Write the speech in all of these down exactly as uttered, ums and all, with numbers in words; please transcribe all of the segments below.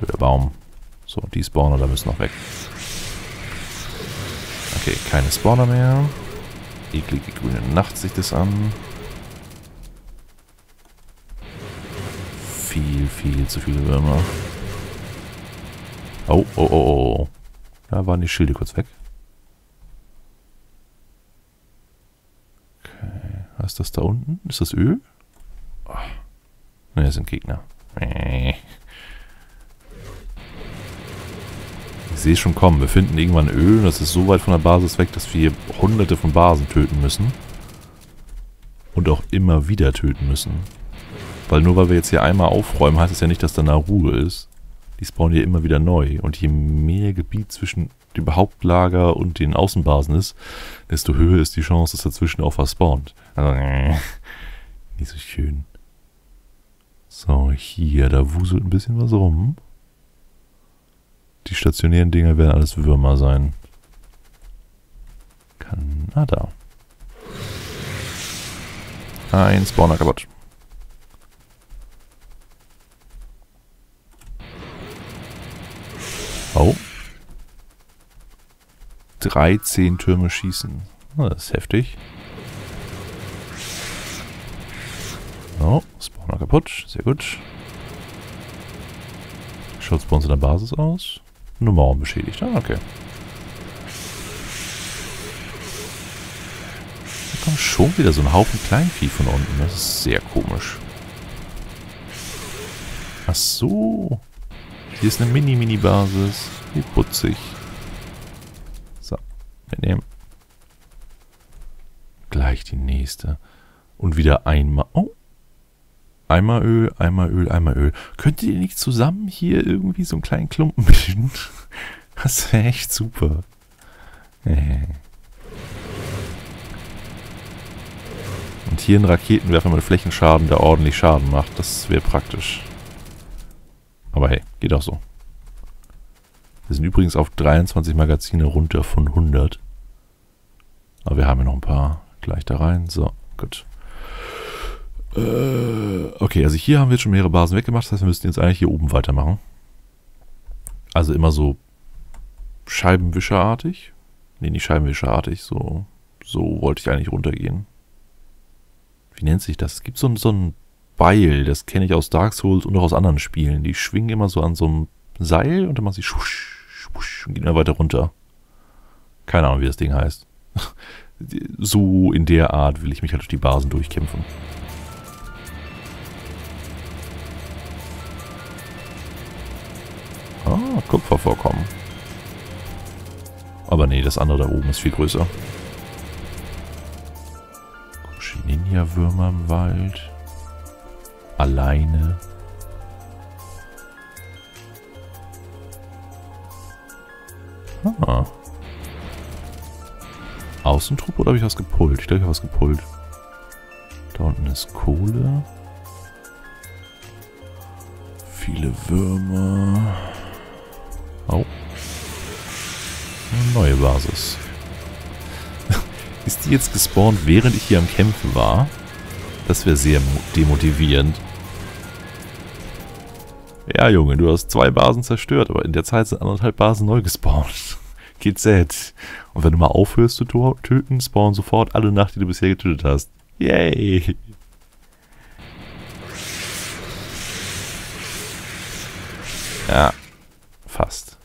Blöder Baum. So, die Spawner, da müssen noch weg. Okay, keine Spawner mehr. Eklige grüne Nacht sieht das an. Viel, viel zu viele Würmer. Oh, oh, oh, oh. Da waren die Schilde kurz weg. Okay, was ist das da unten? Ist das Öl? Oh. Ne, das sind Gegner. Ich sehe schon kommen. Wir finden irgendwann Öl und das ist so weit von der Basis weg, dass wir hunderte von Basen töten müssen. Und auch immer wieder töten müssen. Weil nur weil wir jetzt hier einmal aufräumen, heißt es ja nicht, dass da eine Ruhe ist. Die spawnen hier immer wieder neu. Und je mehr Gebiet zwischen dem Hauptlager und den Außenbasen ist, desto höher ist die Chance, dass dazwischen auch was spawnt. Also, äh, nicht so schön. So, hier, da wuselt ein bisschen was rum. Die stationären Dinger werden alles Würmer sein. Kanada. Ein Spawner kaputt. Oh. dreizehn Türme schießen. Das ist heftig. Oh, Spawner kaputt. Sehr gut. Schaut es bei uns in der Basis aus? Nur Mauern beschädigt. Ah, okay. Da kommt schon wieder so ein Haufen Kleinvieh von unten. Das ist sehr komisch. Ach so. Hier ist eine Mini-Mini-Basis. Wie putzig. So, wir nehmen. Gleich die nächste. Und wieder einmal. Oh. Einmal Öl, einmal Öl, einmal Öl. Könntet ihr nicht zusammen hier irgendwie so einen kleinen Klumpen bilden? Das wäre echt super. Und hier einen Raketenwerfer mit Flächenschaden, der ordentlich Schaden macht. Das wäre praktisch. Aber hey, geht auch so. Wir sind übrigens auf dreiundzwanzig Magazine runter von hundert. Aber wir haben ja noch ein paar gleich da rein. So, gut. Okay, also hier haben wir jetzt schon mehrere Basen weggemacht. Das heißt, wir müssten jetzt eigentlich hier oben weitermachen. Also immer so Scheibenwischerartig. Ne, nicht Scheibenwischerartig. So, so wollte ich eigentlich runtergehen. Wie nennt sich das? Es gibt so ein, so ein Beil. Das kenne ich aus Dark Souls und auch aus anderen Spielen. Die schwingen immer so an so einem Seil und dann machen sie schusch, schusch und gehen dann weiter runter. Keine Ahnung, wie das Ding heißt. So in der Art will ich mich halt durch die Basen durchkämpfen. Ah, Kupfervorkommen. Aber nee, das andere da oben ist viel größer. Ninja-Würmer im Wald. Alleine. Ah. Außentrupp oder habe ich was gepult? Ich glaube, ich habe was gepult. Da unten ist Kohle. Viele Würmer. Oh. Eine neue Basis. Ist die jetzt gespawnt, während ich hier am Kämpfen war? Das wäre sehr demotivierend. Ja, Junge, du hast zwei Basen zerstört, aber in der Zeit sind anderthalb Basen neu gespawnt. G Z. Und wenn du mal aufhörst zu töten, spawnen sofort alle Nacht, die du bisher getötet hast. Yay! Ja. Fast.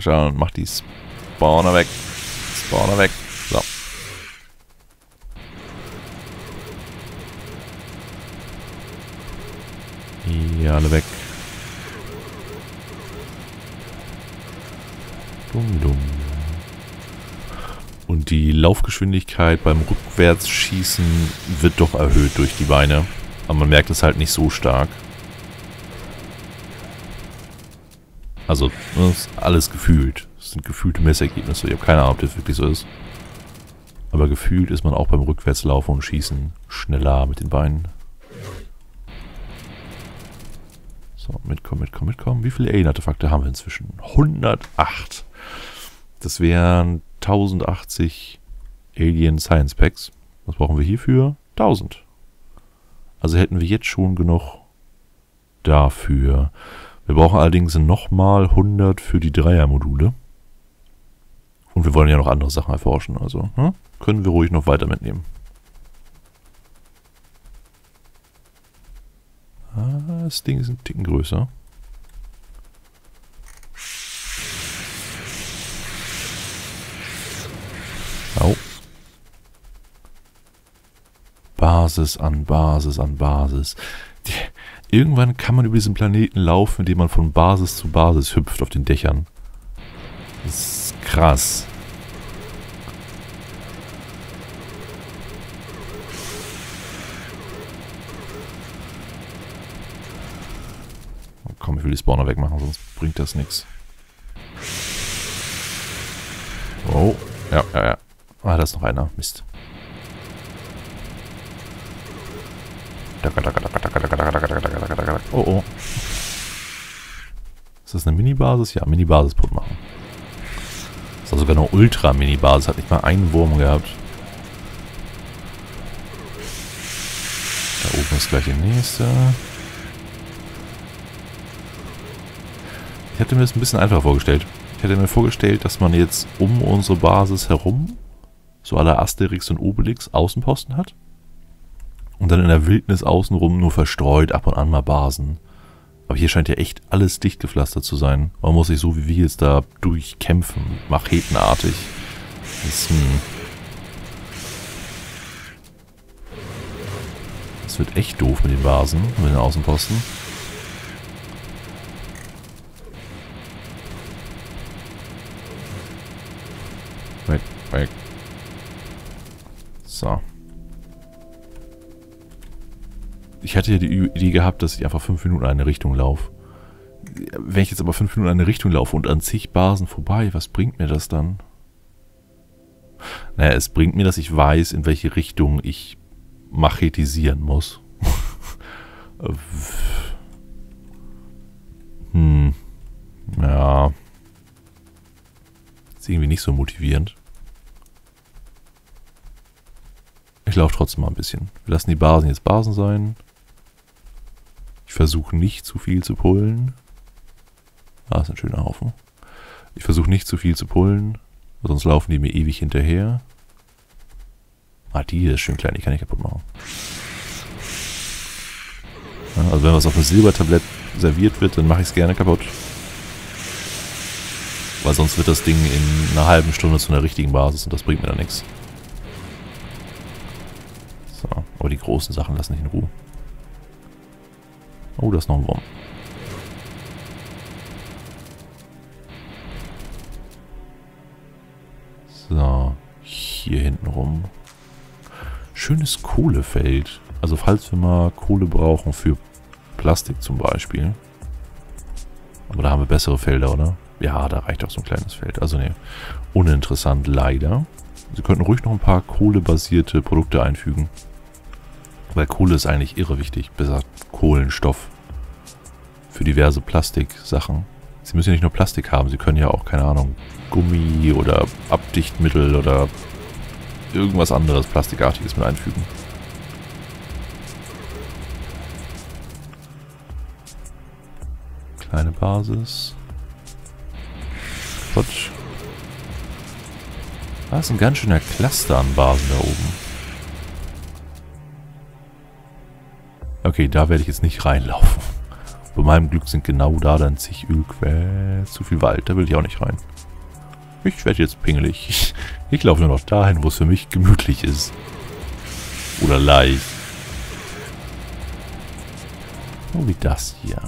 Schauen, mach die Spawner weg. Spawner weg. So. Hier alle weg. Dumm, dumm. Und die Laufgeschwindigkeit beim Rückwärtsschießen wird doch erhöht durch die Beine. Aber man merkt es halt nicht so stark. Also, das ist alles gefühlt. Das sind gefühlte Messergebnisse. Ich habe keine Ahnung, ob das wirklich so ist. Aber gefühlt ist man auch beim Rückwärtslaufen und Schießen schneller mit den Beinen. So, mitkommen, mitkommen, mitkommen. Wie viele Alien-Artefakte haben wir inzwischen? hundertacht. Das wären tausendachtzig Alien-Science-Packs. Was brauchen wir hierfür? tausend. Also hätten wir jetzt schon genug dafür. Wir brauchen allerdings nochmal hundert für die Dreiermodule. Und wir wollen ja noch andere Sachen erforschen, also hm? können wir ruhig noch weiter mitnehmen. Ah, das Ding ist ein Ticken größer. Au. Basis an Basis an Basis. Irgendwann kann man über diesen Planeten laufen, indem man von Basis zu Basis hüpft auf den Dächern. Das ist krass. Oh, komm, ich will die Spawner wegmachen, sonst bringt das nichts. Oh, ja, ja, ja. Ah, da ist noch einer. Mist. Oh, oh. Ist das eine Minibasis? Ja, Minibasis-Put machen. Das war sogar eine Ultra-Minibasis. Hat nicht mal einen Wurm gehabt. Da oben ist gleich der nächste. Ich hätte mir das ein bisschen einfacher vorgestellt. Ich hätte mir vorgestellt, dass man jetzt um unsere Basis herum, so à la Asterix und Obelix, Außenposten hat. Und dann in der Wildnis außenrum nur verstreut ab und an mal Basen. Aber hier scheint ja echt alles dicht gepflastert zu sein. Man muss sich so wie wir jetzt da durchkämpfen. Machetenartig. Das, hm. das wird echt doof mit den Basen, mit den Außenposten. Weg, weg. So. Ich hatte ja die Idee gehabt, dass ich einfach fünf Minuten in eine Richtung laufe. Wenn ich jetzt aber fünf Minuten in eine Richtung laufe und an zig Basen vorbei, was bringt mir das dann? Naja, es bringt mir, dass ich weiß, in welche Richtung ich machetisieren muss. hm. Ja. Ist irgendwie nicht so motivierend. Ich laufe trotzdem mal ein bisschen. Wir lassen die Basen jetzt Basen sein. Ich versuche nicht zu viel zu pullen. Ah, ist ein schöner Haufen. Ich versuche nicht zu viel zu pullen, sonst laufen die mir ewig hinterher. Ah, die ist schön klein, die kann ich kaputt machen. Ja, also wenn was auf einem Silbertablett serviert wird, dann mache ich es gerne kaputt. Weil sonst wird das Ding in einer halben Stunde zu einer richtigen Basis und das bringt mir dann nichts. So, aber die großen Sachen lassen nicht in Ruhe. Oh, da ist noch ein Wurm. So, hier hinten rum. Schönes Kohlefeld. Also falls wir mal Kohle brauchen für Plastik zum Beispiel. Aber da haben wir bessere Felder, oder? Ja, da reicht auch so ein kleines Feld. Also ne, uninteressant leider. Sie könnten ruhig noch ein paar kohlebasierte Produkte einfügen. Weil Kohle ist eigentlich irre wichtig. Besser Kohlenstoff. Für diverse Plastiksachen. Sie müssen ja nicht nur Plastik haben. Sie können ja auch, keine Ahnung, Gummi oder Abdichtmittel oder irgendwas anderes Plastikartiges mit einfügen. Kleine Basis. Quatsch. Das ist ein ganz schöner Cluster an Basen da oben. Okay, da werde ich jetzt nicht reinlaufen. Bei meinem Glück sind genau da dann zig Ölquellen. Zu viel Wald, da will ich auch nicht rein. Ich werde jetzt pingelig. Ich, ich laufe nur noch dahin, wo es für mich gemütlich ist. Oder leicht. So wie das hier.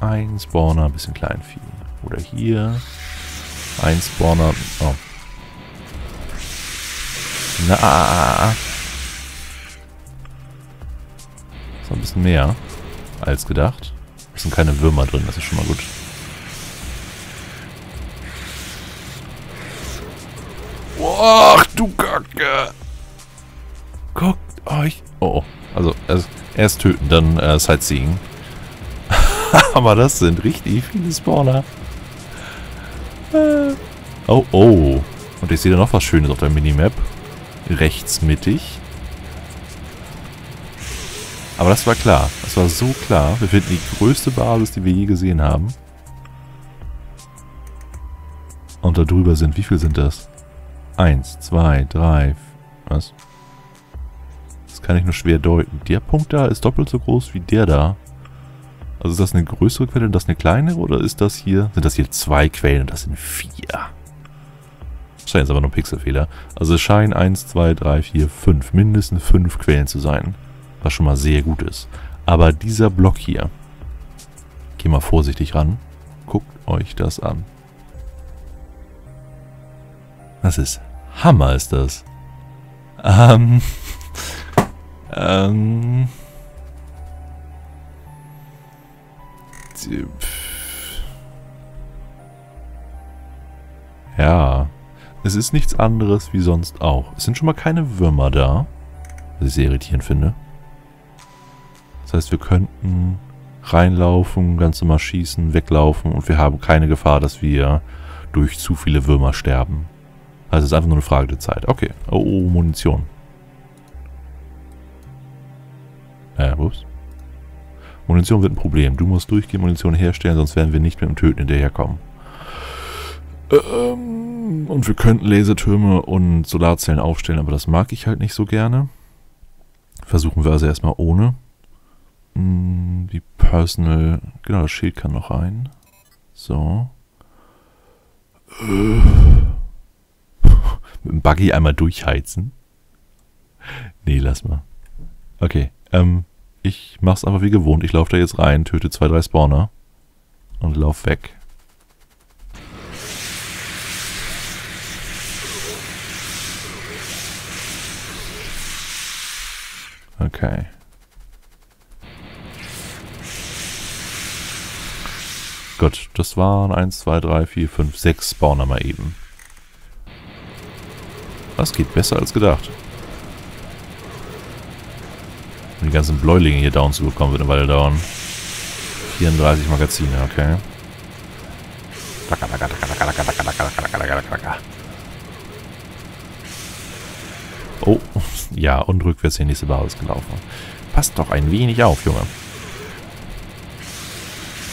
Ein Spawner, ein bisschen Kleinvieh. Oder hier. Ein Spawner. Oh. Na, so ein bisschen mehr als gedacht. Es sind keine Würmer drin, das ist schon mal gut. Och, du Kacke! Guckt euch. Oh, oh. Also erst, erst töten, dann äh, Sightseeing. Aber das sind richtig viele Spawner. Äh. Oh, oh. Und ich sehe da noch was Schönes auf der Minimap. Rechts mittig. Aber das war klar. Das war so klar. Wir finden die größte Basis, die wir je gesehen haben. Und da drüber sind, wie viel sind das? Eins, zwei, drei, was? Das kann ich nur schwer deuten. Der Punkt da ist doppelt so groß wie der da. Also ist das eine größere Quelle und das eine kleinere? Oder ist das hier, sind das hier zwei Quellen und das sind vier? Scheint jetzt aber nur Pixelfehler. Also es scheinen eins, zwei, drei, vier, fünf, mindestens fünf Quellen zu sein. Was schon mal sehr gut ist. Aber dieser Block hier. Geh mal vorsichtig ran. Guckt euch das an. Das ist Hammer, ist das. Ähm. Ähm. Ja. Es ist nichts anderes wie sonst auch. Es sind schon mal keine Würmer da. Was ich sehr irritierend finde. Das heißt, wir könnten reinlaufen, ganz normal schießen, weglaufen und wir haben keine Gefahr, dass wir durch zu viele Würmer sterben. Also es ist einfach nur eine Frage der Zeit. Okay. Oh, oh Munition. Äh, ups. Munition wird ein Problem. Du musst durchgehend Munition herstellen, sonst werden wir nicht mit dem Töten hinterherkommen. Ähm, und wir könnten Lasertürme und Solarzellen aufstellen, aber das mag ich halt nicht so gerne. Versuchen wir also erstmal ohne. Hm, die Personal... Genau, das Schild kann noch rein. So. Äh... Mit dem Buggy einmal durchheizen? Nee, lass mal. Okay, ähm, ich mach's einfach wie gewohnt. Ich laufe da jetzt rein, töte zwei, drei Spawner und lauf weg. Okay. Gut, das waren eins, zwei, drei, vier, fünf, sechs Spawner mal eben. Das geht besser als gedacht. Um die ganzen Bläulinge hier down zu bekommen, wird eine Weile dauern. vierunddreißig Magazine, okay. Oh, ja, und rückwärts in die nächste Basis gelaufen. Passt doch ein wenig auf, Junge.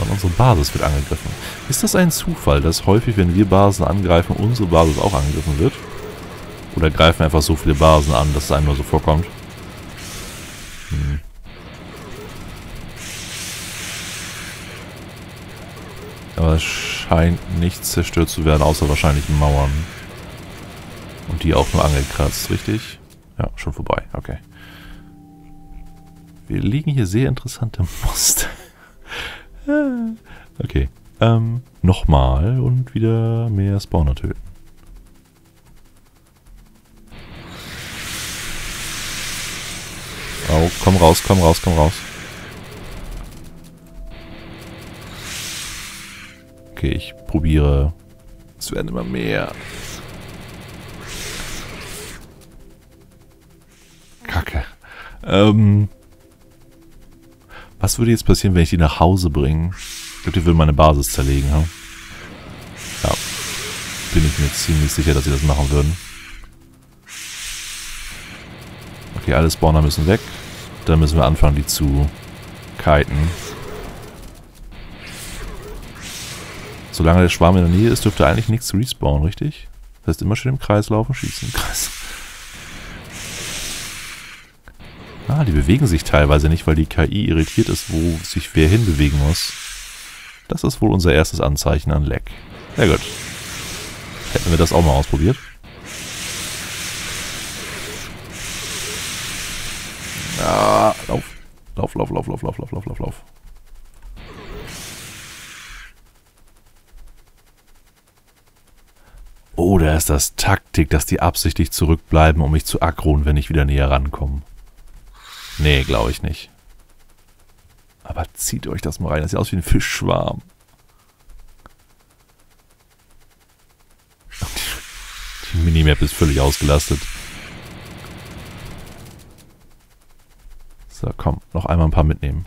Und unsere Basis wird angegriffen. Ist das ein Zufall, dass häufig, wenn wir Basen angreifen, unsere Basis auch angegriffen wird? Oder greifen einfach so viele Basen an, dass es einem nur so vorkommt. Hm. Aber es scheint nichts zerstört zu werden, außer wahrscheinlich Mauern. Und die auch nur angekratzt, richtig? Ja, schon vorbei, okay. Wir liegen hier sehr interessante Muster. Okay, ähm, nochmal und wieder mehr Spawner töten. Oh, komm raus, komm raus, komm raus. Okay, ich probiere. Es werden immer mehr. Kacke. Ähm. Was würde jetzt passieren, wenn ich die nach Hause bringe? Ich glaube, die würden meine Basis zerlegen, ha? Ja. Bin ich mir ziemlich sicher, dass sie das machen würden. Okay, alle Spawner müssen weg. Dann müssen wir anfangen, die zu kiten. Solange der Schwarm in der Nähe ist, dürfte eigentlich nichts respawnen, richtig? Das heißt, immer schön im Kreis laufen, schießen im Kreis. Ah, die bewegen sich teilweise nicht, weil die K I irritiert ist, wo sich wer hinbewegen muss. Das ist wohl unser erstes Anzeichen an Lag. Na gut. Hätten wir das auch mal ausprobiert. Ah, lauf. Lauf, lauf, lauf, lauf, lauf, lauf, lauf, lauf, lauf. Oder ist das Taktik, dass die absichtlich zurückbleiben, um mich zu aggroen, wenn ich wieder näher rankomme? Nee, glaube ich nicht. Aber zieht euch das mal rein. Das sieht aus wie ein Fischschwarm. Die Minimap ist völlig ausgelastet. So, komm, noch einmal ein paar mitnehmen.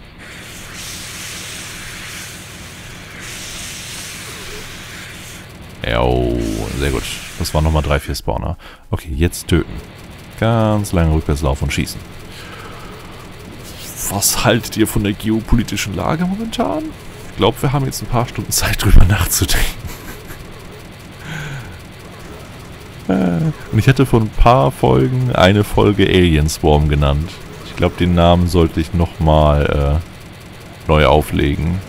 Jo, sehr gut. Das waren nochmal drei, vier Spawner. Okay, jetzt töten. Ganz lange rückwärts laufen und schießen. was haltet ihr von der geopolitischen Lage momentan? Ich glaube, wir haben jetzt ein paar Stunden Zeit, drüber nachzudenken. Und ich hätte vor ein paar Folgen eine Folge Alien Swarm genannt. Ich glaube, den Namen sollte ich nochmal äh, neu auflegen.